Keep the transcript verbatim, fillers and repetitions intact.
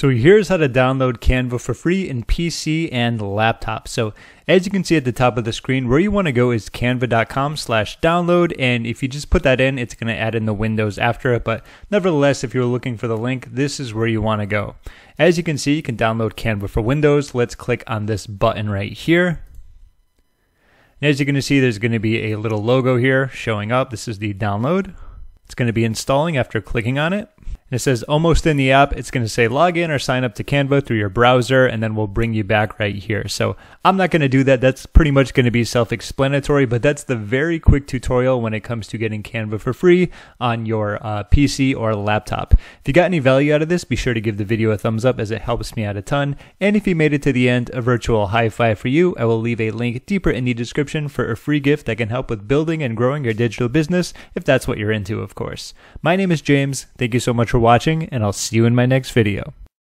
So here's how to download Canva for free in P C and laptop. So as you can see at the top of the screen, where you want to go is canva dot com slash download. And if you just put that in, it's going to add in the windows after it. But nevertheless, if you're looking for the link, this is where you want to go. As you can see, you can download Canva for Windows. Let's click on this button right here. And as you're going to see, there's going to be a little logo here showing up. This is the download. It's going to be installing after clicking on it. And it says almost in the app, it's going to say log in or sign up to Canva through your browser, and then we'll bring you back right here. So I'm not going to do that. That's pretty much going to be self-explanatory, but that's the very quick tutorial when it comes to getting Canva for free on your uh, P C or laptop. If you got any value out of this, be sure to give the video a thumbs up as it helps me out a ton. And if you made it to the end, a virtual high five for you. I will leave a link deeper in the description for a free gift that can help with building and growing your digital business, if that's what you're into, of course. My name is James. Thank you so much for watching, and I'll see you in my next video.